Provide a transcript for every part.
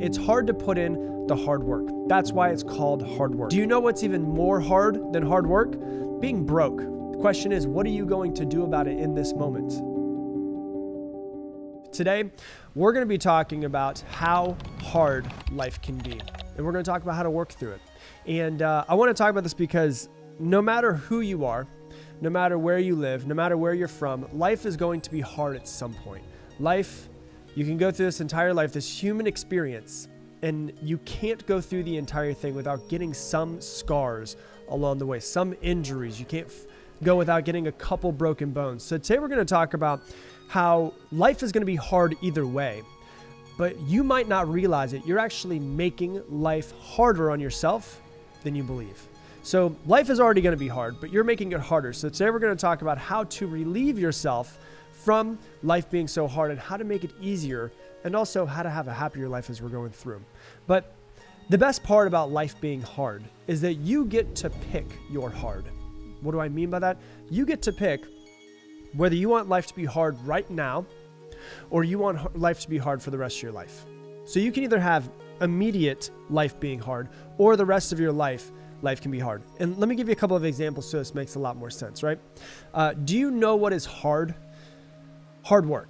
It's hard to put in the hard work. That's why it's called hard work. Do you know what's even more hard than hard work? Being broke. The question is, what are you going to do about it in this moment? Today, we're going to be talking about how hard life can be. And we're going to talk about how to work through it. And I want to talk about this because no matter who you are, no matter where you live, no matter where you're from, life is going to be hard at some point. Life, you can go through this entire life, this human experience, and you can't go through the entire thing without getting some scars along the way, some injuries. You can't go without getting a couple broken bones. So today we're going to talk about how life is going to be hard either way, but you might not realize it. You're actually making life harder on yourself than you believe. So life is already going to be hard, but you're making it harder. So today we're going to talk about how to relieve yourself from life being so hard and how to make it easier, and also how to have a happier life as we're going through. But the best part about life being hard is that you get to pick your hard. What do I mean by that? You get to pick whether you want life to be hard right now or you want life to be hard for the rest of your life. So you can either have immediate life being hard or the rest of your life can be hard. And let me give you a couple of examples so this makes a lot more sense, right? Do you know what is hard? Hard work.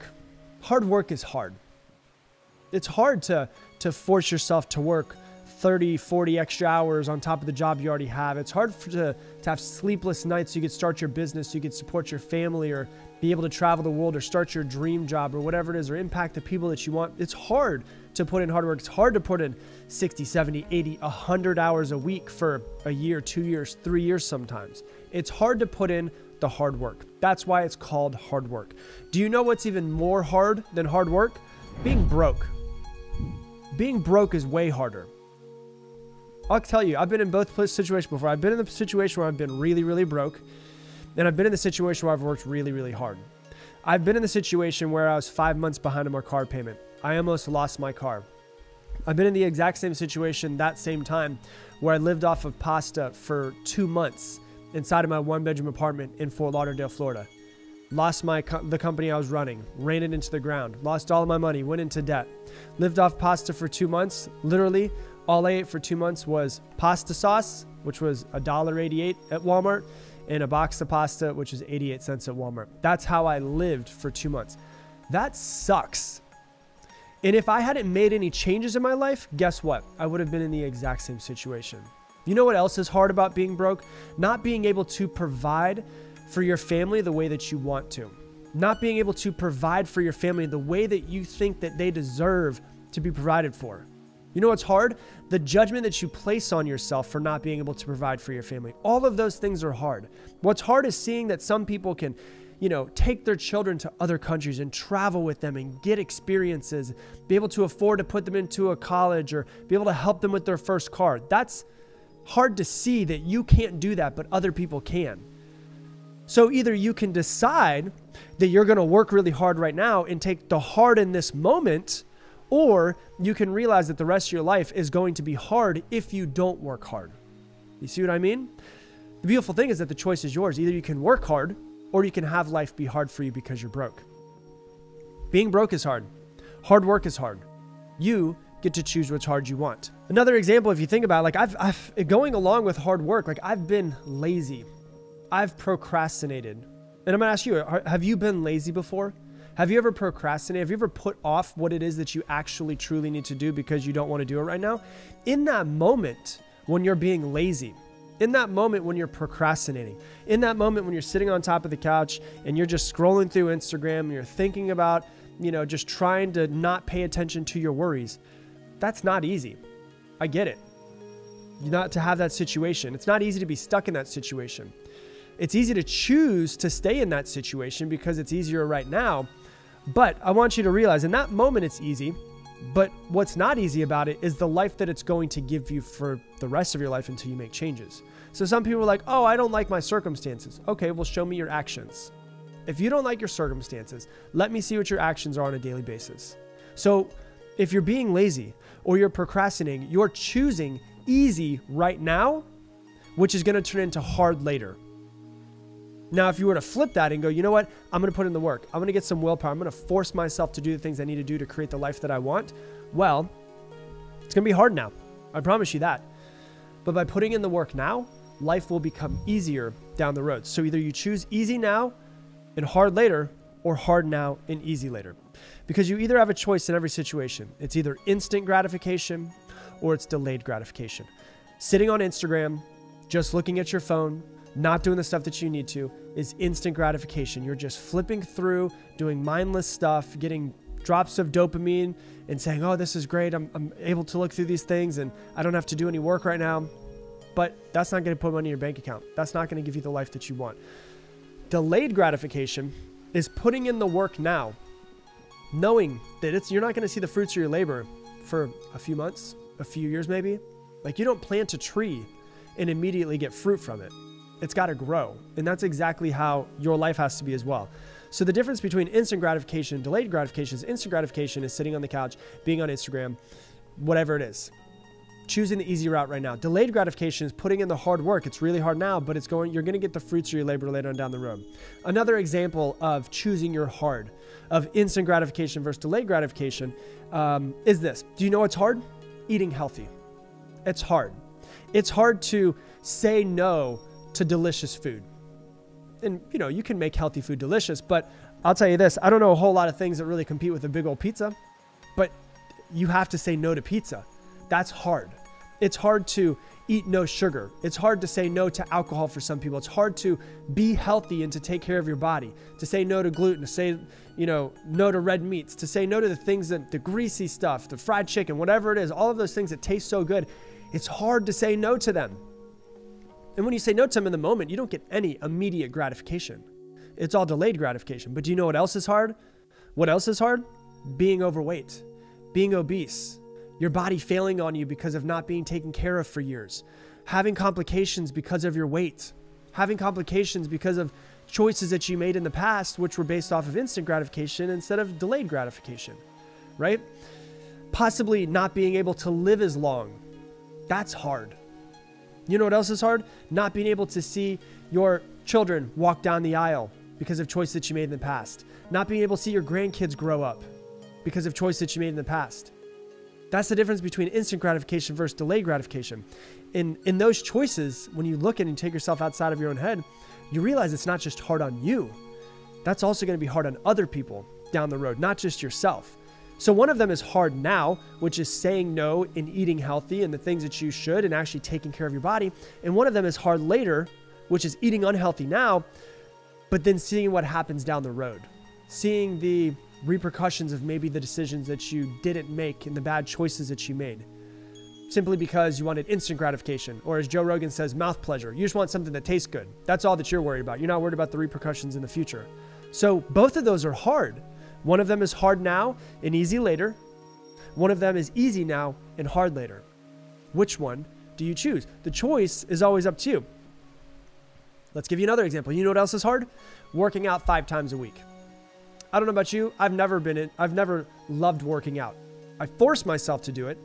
Hard work is hard. It's hard to force yourself to work 30, 40 extra hours on top of the job you already have. It's hard to have sleepless nights so you could start your business, so you could support your family or be able to travel the world or start your dream job or whatever it is, or impact the people that you want. It's hard to put in hard work. It's hard to put in 60, 70, 80, 100 hours a week for a year, 2 years, 3 years sometimes. It's hard to put in the hard work. That's why it's called hard work. Do you know what's even more hard than hard work? Being broke. Being broke is way harder. I'll tell you, I've been in both situations before. I've been in the situation where I've been really, really broke, and I've been in the situation where I've worked really, really hard. I've been in the situation where I was 5 months behind on my car payment. I almost lost my car. I've been in the exact same situation that same time where I lived off of pasta for 2 months inside of my one-bedroom apartment in Fort Lauderdale, Florida. Lost the company I was running, ran it into the ground, lost all of my money, went into debt, lived off pasta for 2 months, literally. All I ate for 2 months was pasta sauce, which was $1.88 at Walmart, and a box of pasta, which is 88 cents at Walmart. That's how I lived for 2 months. That sucks. And if I hadn't made any changes in my life, guess what? I would have been in the exact same situation. You know what else is hard about being broke? Not being able to provide for your family the way that you want to. Not being able to provide for your family the way that you think that they deserve to be provided for. You know what's hard? The judgment that you place on yourself for not being able to provide for your family. All of those things are hard. What's hard is seeing that some people can, you know, take their children to other countries and travel with them and get experiences, be able to afford to put them into a college or be able to help them with their first car. That's hard to see that you can't do that, but other people can. So either you can decide that you're going to work really hard right now and take the hard in this moment, or you can realize that the rest of your life is going to be hard if you don't work hard. You see what I mean? The beautiful thing is that the choice is yours. Either you can work hard or you can have life be hard for you because you're broke. Being broke is hard. Hard work is hard. You get to choose what's hard you want. Another example, if you think about it, like I've going along with hard work, like I've been lazy. I've procrastinated. And I'm gonna ask you, have you been lazy before? Have you ever procrastinated? Have you ever put off what it is that you actually truly need to do because you don't want to do it right now? In that moment when you're being lazy, in that moment when you're procrastinating, in that moment when you're sitting on top of the couch and you're just scrolling through Instagram and you're thinking about, you know, just trying to not pay attention to your worries, that's not easy. I get it. Not to have that situation. It's not easy to be stuck in that situation. It's easy to choose to stay in that situation because it's easier right now. But I want you to realize in that moment it's easy, but what's not easy about it is the life that it's going to give you for the rest of your life until you make changes. So some people are like, oh, I don't like my circumstances. Okay, well, show me your actions. If you don't like your circumstances, let me see what your actions are on a daily basis. So if you're being lazy or you're procrastinating, you're choosing easy right now, which is going to turn into hard later. Now, if you were to flip that and go, you know what? I'm going to put in the work. I'm going to get some willpower. I'm going to force myself to do the things I need to do to create the life that I want. Well, It's going to be hard now. I promise you that. But by putting in the work now, life will become easier down the road. So either you choose easy now and hard later, or hard now and easy later. Because you either have a choice in every situation. It's either instant gratification or it's delayed gratification. Sitting on Instagram, just looking at your phone, not doing the stuff that you need to is instant gratification. You're just flipping through, doing mindless stuff, getting drops of dopamine and saying, oh, this is great. I'm able to look through these things and I don't have to do any work right now. But that's not going to put money in your bank account. That's not going to give you the life that you want. Delayed gratification is putting in the work now, knowing that you're not going to see the fruits of your labor for a few months, a few years maybe. Like, you don't plant a tree and immediately get fruit from it. It's got to grow. And that's exactly how your life has to be as well. So the difference between instant gratification and delayed gratification is instant gratification is sitting on the couch, being on Instagram, whatever it is. Choosing the easy route right now. Delayed gratification is putting in the hard work. It's really hard now, but you're going to get the fruits of your labor later on down the road. Another example of choosing your hard, of instant gratification versus delayed gratification is this. Do you know it's hard? Eating healthy. It's hard. It's hard to say no to delicious food. And you know, you can make healthy food delicious, but I'll tell you this, I don't know a whole lot of things that really compete with a big old pizza, but you have to say no to pizza. That's hard. It's hard to eat no sugar. It's hard to say no to alcohol for some people. It's hard to be healthy and to take care of your body, to say no to gluten, to say, you know, no to red meats, to say no to the things that the greasy stuff, the fried chicken, whatever it is, all of those things that taste so good. It's hard to say no to them. And when you say no to them in the moment, you don't get any immediate gratification. It's all delayed gratification. But do you know what else is hard? What else is hard? Being overweight, being obese, your body failing on you because of not being taken care of for years, having complications because of your weight, having complications because of choices that you made in the past, which were based off of instant gratification instead of delayed gratification, right? Possibly not being able to live as long. That's hard. You know what else is hard? Not being able to see your children walk down the aisle because of choices that you made in the past. Not being able to see your grandkids grow up because of choices that you made in the past. That's the difference between instant gratification versus delayed gratification. In those choices, when you look at and take yourself outside of your own head, you realize it's not just hard on you. That's also going to be hard on other people down the road, not just yourself. So one of them is hard now, which is saying no and eating healthy and the things that you should and actually taking care of your body. And one of them is hard later, which is eating unhealthy now, but then seeing what happens down the road, seeing the repercussions of maybe the decisions that you didn't make and the bad choices that you made simply because you wanted instant gratification, or as Joe Rogan says, mouth pleasure. You just want something that tastes good. That's all that you're worried about. You're not worried about the repercussions in the future. So both of those are hard. One of them is hard now and easy later. One of them is easy now and hard later. Which one do you choose? The choice is always up to you. Let's give you another example. You know what else is hard? Working out 5 times a week. I don't know about you. I've never loved working out. I force myself to do it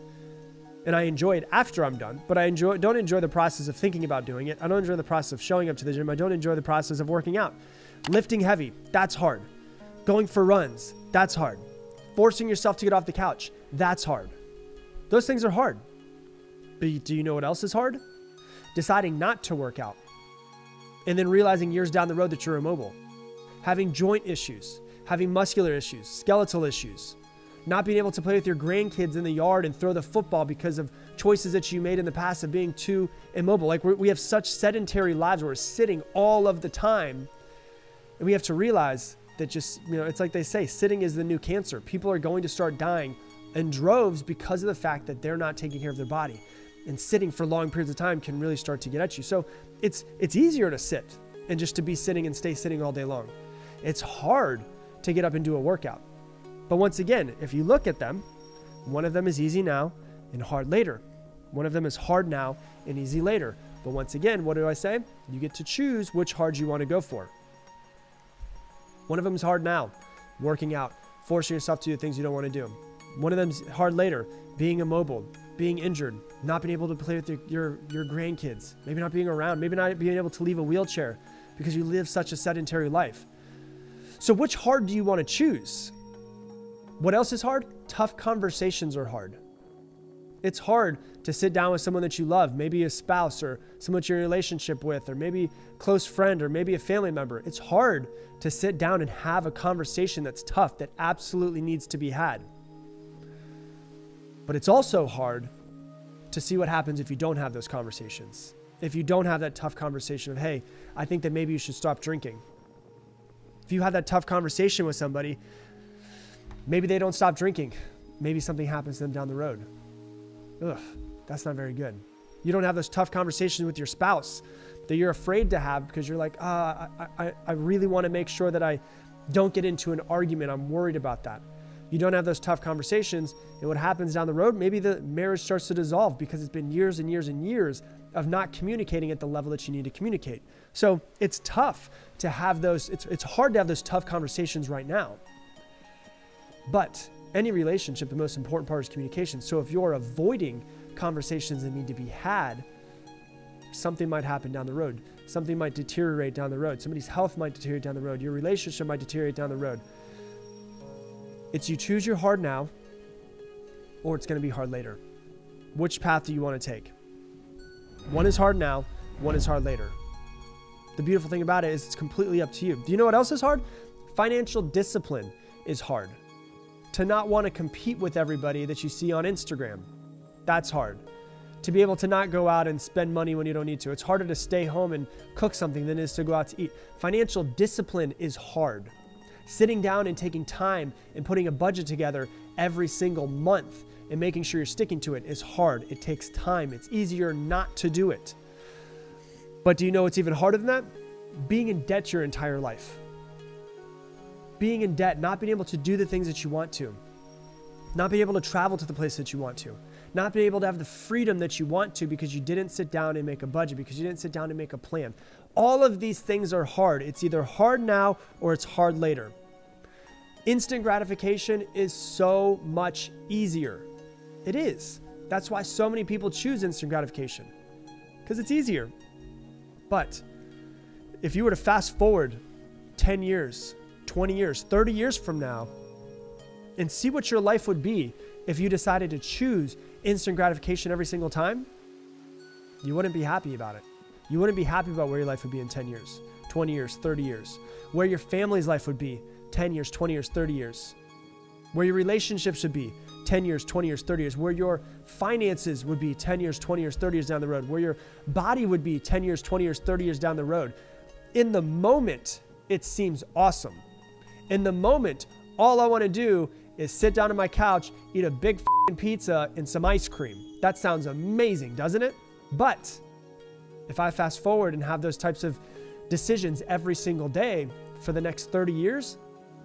and I enjoy it after I'm done, but don't enjoy the process of thinking about doing it. I don't enjoy the process of showing up to the gym. I don't enjoy the process of working out. Lifting heavy, that's hard. Going for runs, that's hard. Forcing yourself to get off the couch, that's hard. Those things are hard. But do you know what else is hard? Deciding not to work out and then realizing years down the road that you're immobile. Having joint issues, having muscular issues, skeletal issues, not being able to play with your grandkids in the yard and throw the football because of choices that you made in the past of being too immobile. Like, we have such sedentary lives where we're sitting all of the time, and we have to realize that just, you know, it's like they say, sitting is the new cancer. People are going to start dying in droves because of the fact that they're not taking care of their body. And sitting for long periods of time can really start to get at you. So it's easier to sit and just to be sitting and stay sitting all day long. It's hard to get up and do a workout. But once again, if you look at them, one of them is easy now and hard later. One of them is hard now and easy later. But once again, what do I say? You get to choose which hard you want to go for. One of them is hard now, working out, forcing yourself to do things you don't want to do. One of them is hard later, being immobile, being injured, not being able to play with your grandkids, maybe not being around, maybe not being able to leave a wheelchair because you live such a sedentary life. So which hard do you want to choose? What else is hard? Tough conversations are hard. It's hard to sit down with someone that you love, maybe a spouse or someone you're in a relationship with, or maybe a close friend, or maybe a family member. It's hard to sit down and have a conversation that's tough, that absolutely needs to be had. But it's also hard to see what happens if you don't have those conversations. If you don't have that tough conversation of, hey, I think that maybe you should stop drinking. If you have that tough conversation with somebody, maybe they don't stop drinking. Maybe something happens to them down the road. Ugh, that's not very good. You don't have those tough conversations with your spouse that you're afraid to have because you're like, I really want to make sure that I don't get into an argument. I'm worried about that. You don't have those tough conversations, and what happens down the road, maybe the marriage starts to dissolve because it's been years and years and years of not communicating at the level that you need to communicate. So it's tough to have those, it's hard to have those tough conversations right now. But any relationship, the most important part is communication. So if you're avoiding conversations that need to be had, something might happen down the road. Something might deteriorate down the road. Somebody's health might deteriorate down the road. Your relationship might deteriorate down the road. It's you choose your hard now, or it's going to be hard later. Which path do you want to take? One is hard now, one is hard later. The beautiful thing about it is it's completely up to you. Do you know what else is hard? Financial discipline is hard. To not want to compete with everybody that you see on Instagram, that's hard. To be able to not go out and spend money when you don't need to. It's harder to stay home and cook something than it is to go out to eat. Financial discipline is hard. Sitting down and taking time and putting a budget together every single month and making sure you're sticking to it is hard. It takes time. It's easier not to do it. But do you know what's even harder than that? Being in debt your entire life. Being in debt, not being able to do the things that you want to, not being able to travel to the place that you want to, not being able to have the freedom that you want to because you didn't sit down and make a budget, because you didn't sit down and make a plan. All of these things are hard. It's either hard now or it's hard later. Instant gratification is so much easier. It is. That's why so many people choose instant gratification, because it's easier. But if you were to fast forward 10 years, 20 years, 30 years from now, and see what your life would be if you decided to choose instant gratification every single time, you wouldn't be happy about it. You wouldn't be happy about where your life would be in 10 years, 20 years, 30 years, where your family's life would be 10 years, 20 years, 30 years, where your relationships should be 10 years, 20 years, 30 years, where your finances would be 10 years, 20 years, 30 years down the road, where your body would be 10 years, 20 years, 30 years down the road. In the moment, it seems awesome. In the moment, all I want to do is sit down on my couch, eat a big f***ing pizza and some ice cream. That sounds amazing, doesn't it? But if I fast forward and have those types of decisions every single day for the next 30 years,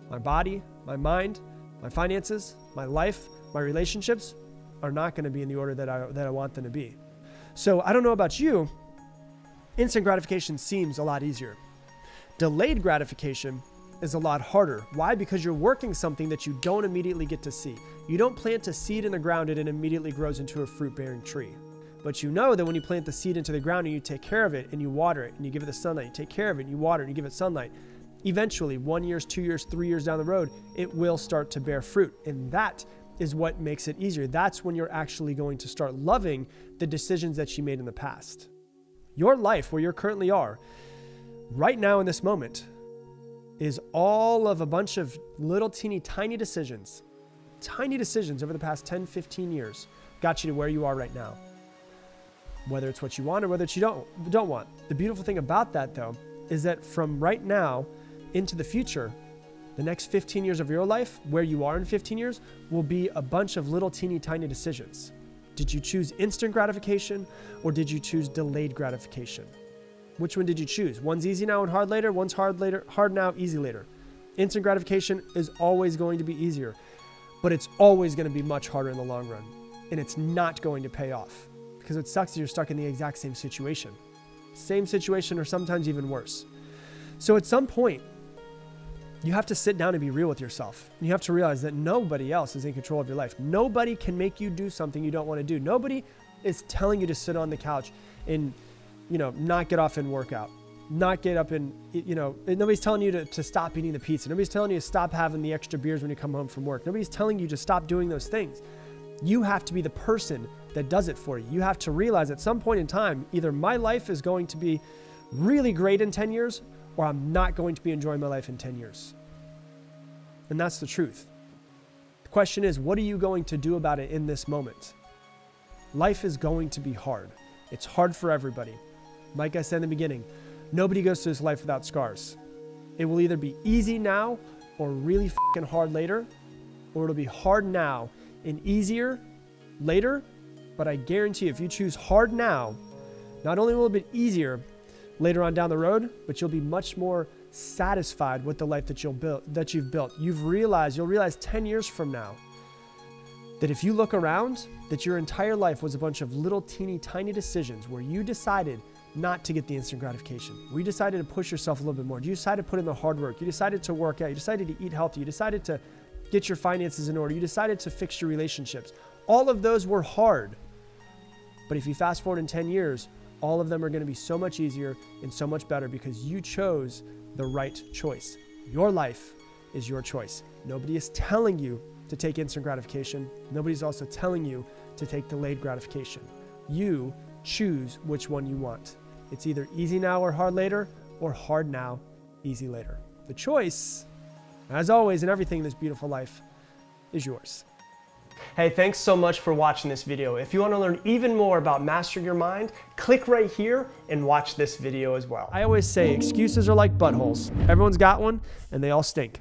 my body, my mind, my finances, my life, my relationships are not going to be in the order that I want them to be. So I don't know about you, instant gratification seems a lot easier. Delayed gratification is a lot harder. Why? Because you're working something that you don't immediately get to see. You don't plant a seed in the ground and it immediately grows into a fruit-bearing tree. But you know that when you plant the seed into the ground and you take care of it and you water it and you give it the sunlight, you take care of it and you water it and you give it sunlight, eventually 1 year, 2 years, 3 years down the road, it will start to bear fruit. And that is what makes it easier. That's when you're actually going to start loving the decisions that you made in the past. Your life, where you currently are, right now in this moment, is all of a bunch of little teeny tiny decisions over the past 10, 15 years got you to where you are right now. Whether it's what you want or whether it's you don't want. The beautiful thing about that though, is that from right now into the future, the next 15 years of your life, where you are in 15 years, will be a bunch of little teeny tiny decisions. Did you choose instant gratification or did you choose delayed gratification? Which one did you choose? One's easy now and hard later. One's hard now, easy later. Instant gratification is always going to be easier, but it's always going to be much harder in the long run. And it's not going to pay off, because what sucks is you're stuck in the exact same situation. Same situation, or sometimes even worse. So at some point, you have to sit down and be real with yourself. And you have to realize that nobody else is in control of your life. Nobody can make you do something you don't want to do. Nobody is telling you to sit on the couch and not get off and work out, not get up and, nobody's telling you to stop eating the pizza. Nobody's telling you to stop having the extra beers when you come home from work. Nobody's telling you to stop doing those things. You have to be the person that does it for you. You have to realize at some point in time, either my life is going to be really great in 10 years, or I'm not going to be enjoying my life in 10 years. And that's the truth. The question is, what are you going to do about it in this moment? Life is going to be hard. It's hard for everybody. Like I said in the beginning, nobody goes through this life without scars. It will either be easy now or really fucking hard later, or it'll be hard now and easier later. But I guarantee if you choose hard now, not only will it be easier later on down the road, but you'll be much more satisfied with the life that you've built. You'll realize 10 years from now that if you look around, that your entire life was a bunch of little teeny tiny decisions where you decided not to get the instant gratification. We decided to push yourself a little bit more. You decided to put in the hard work. You decided to work out. You decided to eat healthy. You decided to get your finances in order. You decided to fix your relationships. All of those were hard. But if you fast forward in 10 years, all of them are going to be so much easier and so much better because you chose the right choice. Your life is your choice. Nobody is telling you to take instant gratification. Nobody's also telling you to take delayed gratification. You choose which one you want. It's either easy now or hard later, or hard now, easy later. The choice, as always, in everything in this beautiful life is yours. Hey, thanks so much for watching this video. If you want to learn even more about mastering your mind, click right here and watch this video as well. I always say excuses are like buttholes. Everyone's got one and they all stink.